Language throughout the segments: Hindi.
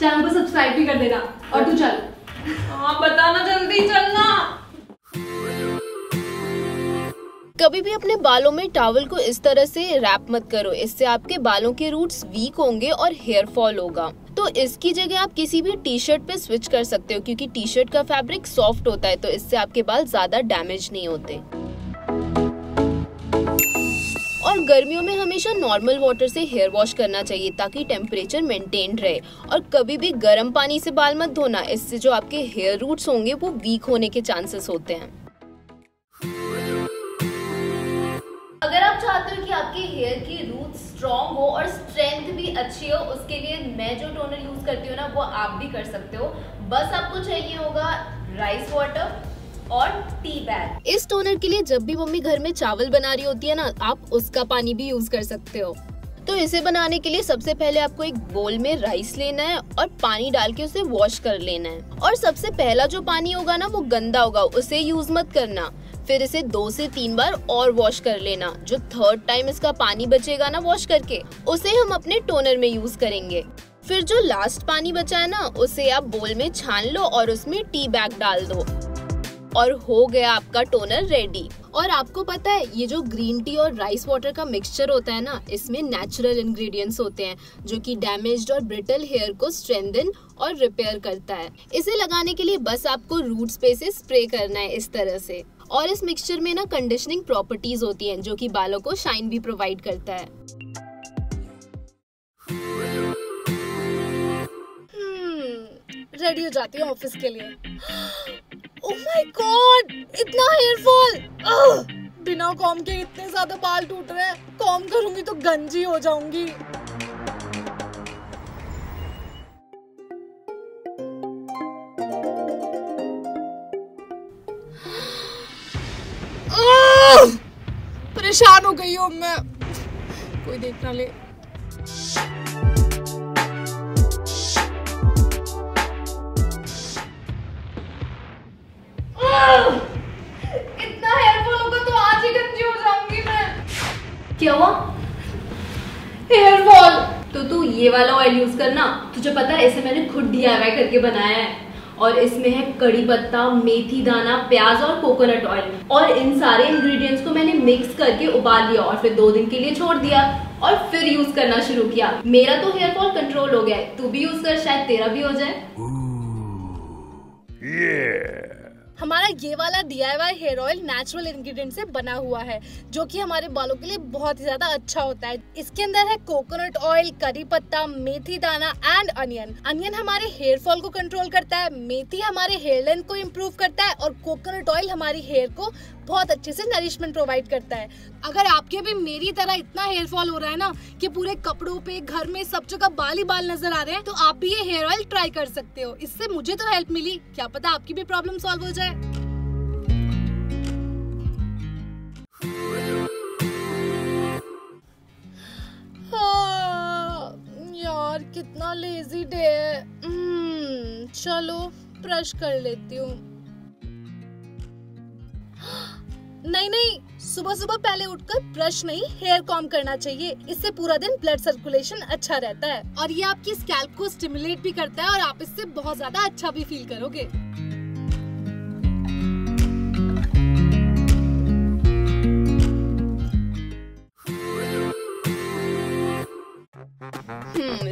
चैनल को सब्सक्राइब भी कर देना। और तू चल। हाँ बताना, जल्दी चलना। कभी भी अपने बालों में टॉवल को इस तरह से रैप मत करो, इससे आपके बालों के रूट्स वीक होंगे और हेयर फॉल होगा। तो इसकी जगह आप किसी भी टी शर्ट पे स्विच कर सकते हो, क्योंकि टी शर्ट का फैब्रिक सॉफ्ट होता है, तो इससे आपके बाल ज्यादा डैमेज नहीं होते। और गर्मियों में हमेशा नॉर्मल वाटर से हेयर वॉश करना चाहिए ताकि टेम्परेचर मेंटेन रहे। और कभी भी गर्म पानी से बाल मत धोना, इससे जो आपके हेयर रूट्स होंगे वो वीक होने के चांसेस होते हैं। अगर आप चाहते हो कि आपके हेयर की रूट स्ट्रॉन्ग हो और स्ट्रेंथ भी अच्छी हो, उसके लिए मैं जो टोनर यूज करती हूँ ना, वो आप भी कर सकते हो। बस आपको चाहिए होगा राइस वाटर और टी बैग। इस टोनर के लिए जब भी मम्मी घर में चावल बना रही होती है ना, आप उसका पानी भी यूज कर सकते हो। तो इसे बनाने के लिए सबसे पहले आपको एक बोल में राइस लेना है और पानी डाल के उसे वॉश कर लेना है। और सबसे पहला जो पानी होगा ना, वो गंदा होगा, उसे यूज मत करना। फिर इसे 2 से 3 बार और वॉश कर लेना। जो थर्ड टाइम इसका पानी बचेगा ना वॉश करके, उसे हम अपने टोनर में यूज करेंगे। फिर जो लास्ट पानी बचा है ना, उसे आप बोल में छान लो और उसमें टी बैग डाल दो और हो गया आपका टोनर रेडी। और आपको पता है, ये जो ग्रीन टी और राइस वाटर का मिक्सचर होता है ना, इसमें नेचुरल इंग्रेडिएंट्स होते हैं जो कि डैमेज्ड और ब्रिटल हेयर को स्ट्रेंथन और रिपेयर करता है। इसे लगाने के लिए बस आपको रूट्स पे से स्प्रे करना है इस तरह से। और इस मिक्सचर में ना कंडीशनिंग प्रॉपर्टीज होती हैं जो कि बालों को शाइन भी प्रोवाइड करता है। रेडी हो जाती हूँ ऑफिस के लिए। ओह माय गॉड, इतना हेयर फॉल! बिना कॉम के इतने ज्यादा बाल टूट रहे हैं। कॉम करूंगी तो गंजी हो जाऊंगी। परेशान हो गई हूँ मैं। कोई देख ना ले। इतना हेयर फॉल होगा तो आज ही गंजी हो जाऊंगी मैं। क्या हुआ? Hair fall. तो तू ये वाला ऑयल यूज करना। तुझे पता है, इसे मैंने खुद DIY करके बनाया है। और इसमें है कड़ी पत्ता, मेथी दाना, प्याज और कोकोनट ऑयल। और इन सारे इंग्रेडिएंट्स को मैंने मिक्स करके उबाल लिया और फिर 2 दिन के लिए छोड़ दिया और फिर यूज करना शुरू किया। मेरा तो हेयर फॉल कंट्रोल हो गया है। तू भी यूज कर, शायद तेरा भी हो जाए। हमारा ये वाला DIY hair oil natural ingredient से बना हुआ है जो कि हमारे बालों के लिए बहुत ही ज्यादा अच्छा होता है। इसके अंदर है कोकोनट ऑयल, करी पत्ता, मेथी दाना एंड अनियन। अनियन हमारे हेयर फॉल को कंट्रोल करता है, मेथी हमारे हेयर लेंथ को इम्प्रूव करता है और कोकोनट ऑयल हमारी हेयर को बहुत अच्छे से नरिशमेंट प्रोवाइड करता है। अगर आपके भी मेरी तरह इतना हेयर फॉल हो रहा है ना कि पूरे कपड़ों पे, घर में, सब जगह बाल ही बाल नजर आ रहे हैं, तो आप भी ये हेयर ऑयल ट्राई कर सकते हो। इससे मुझे तो हेल्प मिली, क्या पता आपकी भी प्रॉब्लम सॉल्व हो जाए। यार कितना लेजी डे है। चलो ब्रश कर लेती हूँ। नहीं, सुबह सुबह पहले उठकर ब्रश नहीं, हेयर कॉम करना चाहिए। इससे पूरा दिन ब्लड सर्कुलेशन अच्छा रहता है और ये आपकी स्कैल्प को स्टिमुलेट भी करता है और आप इससे बहुत ज्यादा अच्छा भी फील करोगे।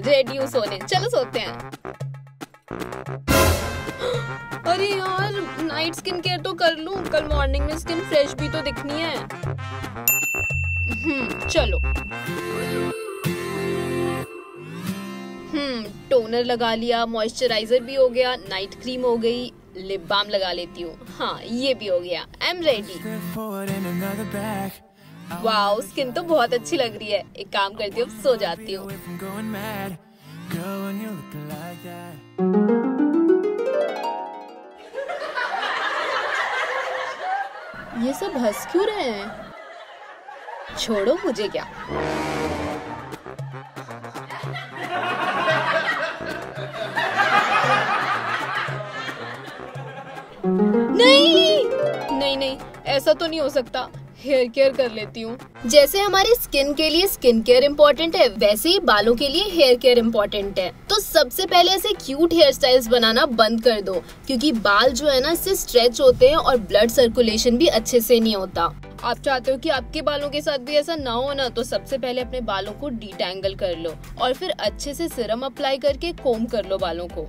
रेडी हो सोने, चलो सोते हैं। अरे यार, नाइट स्किन केयर तो कर लूं, कल मॉर्निंग में स्किन फ्रेश भी तो दिखनी है। चलो। टोनर लगा लिया, मॉइस्चराइजर भी हो गया, नाइट क्रीम हो गई, लिप बाम लगा लेती हूँ। हाँ, ये भी हो गया। I am ready. Wow, skin तो बहुत अच्छी लग रही है। एक काम करती हूँ, सो जाती हूँ। ये सब हंस क्यों रहे हैं? छोड़ो, मुझे क्या। नहीं नहीं नहीं, ऐसा तो नहीं हो सकता। हेयर केयर कर लेती हूँ। जैसे हमारी स्किन के लिए स्किन केयर इम्पोर्टेंट है, वैसे ही बालों के लिए हेयर केयर इम्पोर्टेंट है। तो सबसे पहले ऐसे क्यूट हेयर स्टाइल्स बनाना बंद कर दो, क्योंकि बाल जो है ना इससे स्ट्रेच होते हैं और ब्लड सर्कुलेशन भी अच्छे से नहीं होता। आप चाहते हो कि आपके बालों के साथ भी ऐसा ना हो ना, तो सबसे पहले अपने बालों को डिटैंगल कर लो और फिर अच्छे से सीरम अप्लाई करके कोम कर लो बालों को।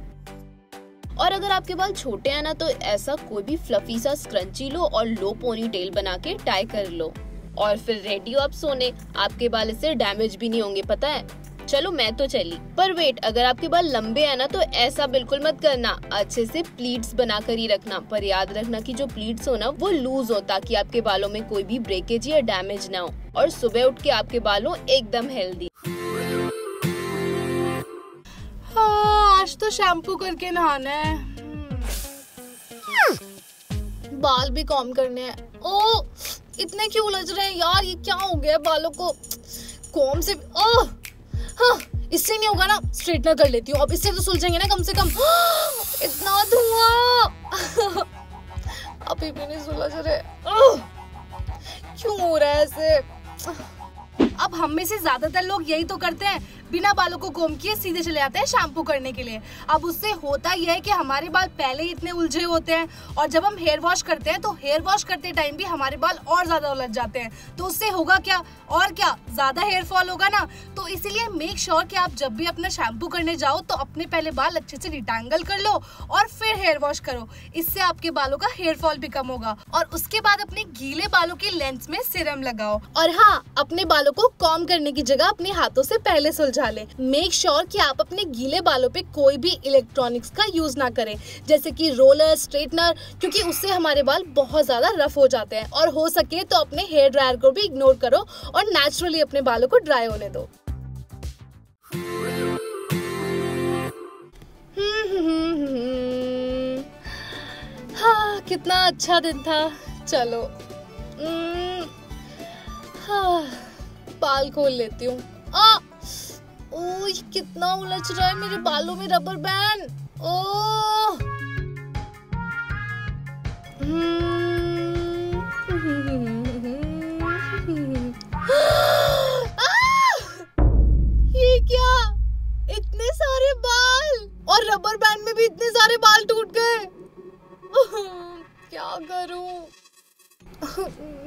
और अगर आपके बाल छोटे हैं ना, तो ऐसा कोई भी फ्लफी सा स्क्रंची लो और लो पोनी टेल बना के टाई कर लो और फिर रेडी हो आप सोने। आपके बाल इससे डैमेज भी नहीं होंगे, पता है। चलो मैं तो चली, पर वेट, अगर आपके बाल लंबे है ना तो ऐसा बिल्कुल मत करना, अच्छे से प्लीट्स बना कर ही रखना। पर याद रखना कि जो प्लीट्स हो ना वो लूज हो, ताकि आपके बालों में कोई भी ब्रेकेज या डैमेज ना हो और सुबह उठ के आपके बालों एकदम हेल्दी। हाँ, आज तो शैम्पू करके नहाना है, बाल भी कॉम करने हैं। ओ, इतने क्यों उलझ रहे हैं यार, ये क्या हो गया बालों को कॉम से। ओह हाँ, इससे नहीं होगा ना, स्ट्रेटनर कर लेती हूँ। अब इससे तो सुलझेंगे ना कम से कम। इतना धुआं अभी भी नहीं सुलझ रहे, क्यों हो रहा है ऐसे। अब हम में से ज्यादातर लोग यही तो करते हैं, बिना बालों को कोम किए सीधे चले जाते हैं शैम्पू करने के लिए। अब उससे होता यह है कि हमारे बाल पहले ही इतने उलझे होते हैं, और जब हम हेयर वॉश करते हैं तो हेयर वॉश करते टाइम भी हमारे बाल और ज्यादा उलझ जाते हैं। तो उससे होगा क्या, और क्या ज्यादा हेयर फॉल होगा ना। तो इसीलिए मेक श्योर कि आप जब भी अपना शैम्पू करने जाओ तो अपने पहले बाल अच्छे से डिटैंगल कर लो और फिर हेयर वॉश करो। इससे आपके बालों का हेयर फॉल भी कम होगा। और उसके बाद अपने गीले बालों की लेंथ में सीरम लगाओ, और हाँ, अपने बालों को कॉम करने की जगह अपने हाथों से पहले सुलझा ले। मेक श्योर कि आप अपने गीले बालों पे कोई भी इलेक्ट्रॉनिक्स का यूज ना करें, जैसे कि रोलर, स्ट्रेटनर, क्योंकि उससे हमारे बाल बहुत ज्यादा रफ हो जाते हैं। और हो सके तो अपने हेयर ड्रायर को भी इग्नोर करो और नेचुरली अपने बालों को ड्राई होने दो। हाँ, कितना अच्छा दिन था। चलो हाँ, बाल खोल लेती हूँ। ओह, ये कितना उलझ रहा है मेरे बालों में, रबर बैंड। ओह ये क्या, इतने सारे बाल, और रबर बैंड में भी इतने सारे बाल टूट गए। क्या करूं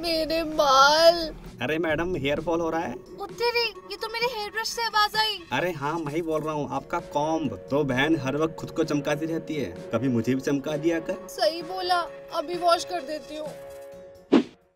मेरे बाल। अरे मैडम, हेयर फॉल हो रहा है। तेरी, ये तो मेरे हेयर ब्रश से आवाज आई। अरे हाँ, मैं ही बोल रहा हूँ, आपका कॉम्ब। तो बहन हर वक्त खुद को चमकाती रहती है, कभी मुझे भी चमका दिया कर। सही बोला, अभी वॉश कर देती हूँ।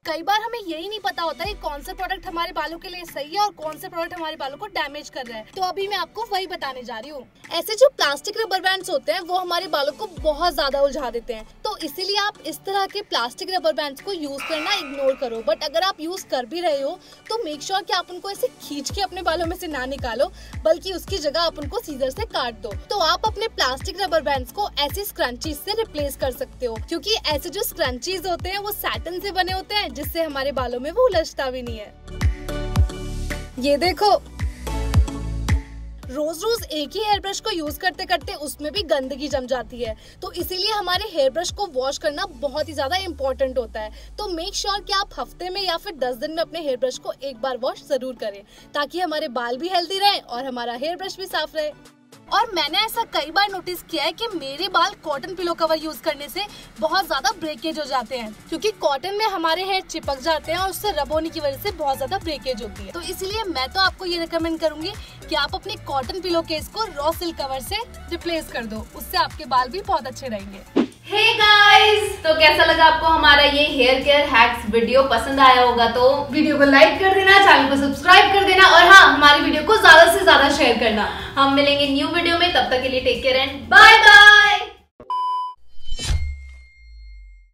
कई बार हमें यही नहीं पता होता कि कौन से प्रोडक्ट हमारे बालों के लिए सही है और कौन से प्रोडक्ट हमारे बालों को डैमेज कर रहे हैं। तो अभी मैं आपको वही बताने जा रही हूँ। ऐसे जो प्लास्टिक रबर बैंड्स होते हैं वो हमारे बालों को बहुत ज्यादा उलझा देते हैं, तो इसीलिए आप इस तरह के प्लास्टिक रबर बैंड्स को यूज करना इग्नोर करो। बट अगर आप यूज कर भी रहे हो तो मेक श्योर कि आप उनको ऐसे खींच के अपने बालों में से ना निकालो, बल्कि उसकी जगह आप उनको सीजर से काट दो। तो आप अपने प्लास्टिक रबर बैंड्स को ऐसे स्क्रंचीज से रिप्लेस कर सकते हो, क्योंकि ऐसे जो स्क्रंचीज होते हैं वो सैटिन से बने होते हैं, जिससे हमारे बालों में वो उलझता भी नहीं है। ये देखो, रोज रोज एक ही हेयर ब्रश को यूज करते करते उसमें भी गंदगी जम जाती है। तो इसीलिए हमारे हेयर ब्रश को वॉश करना बहुत ही ज्यादा इम्पोर्टेंट होता है। तो मेक श्योर कि आप हफ्ते में या फिर 10 दिन में अपने हेयर ब्रश को एक बार वॉश जरूर करें, ताकि हमारे बाल भी हेल्दी रहे और हमारा हेयर ब्रश भी साफ रहे। और मैंने ऐसा कई बार नोटिस किया है कि मेरे बाल कॉटन पिलो कवर यूज करने से बहुत ज्यादा ब्रेकेज हो जाते हैं, क्योंकि कॉटन में हमारे हेयर चिपक जाते हैं और उससे रब होने की वजह से बहुत ज्यादा ब्रेकेज होती है। तो इसलिए मैं तो आपको ये रिकमेंड करूंगी कि आप अपने कॉटन पिलो केस को रॉ सिल्क कवर से रिप्लेस कर दो, उससे आपके बाल भी बहुत अच्छे रहेंगे। हे गाइस, तो कैसा लगा आपको हमारा ये हेयर केयर हैक्स वीडियो? पसंद आया होगा तो वीडियो को लाइक कर देना, चैनल को सब्सक्राइब कर देना, और हाँ, हमारी वीडियो को ज्यादा से ज्यादा शेयर करना। हम मिलेंगे न्यू वीडियो में, तब तक के लिए take care and bye bye.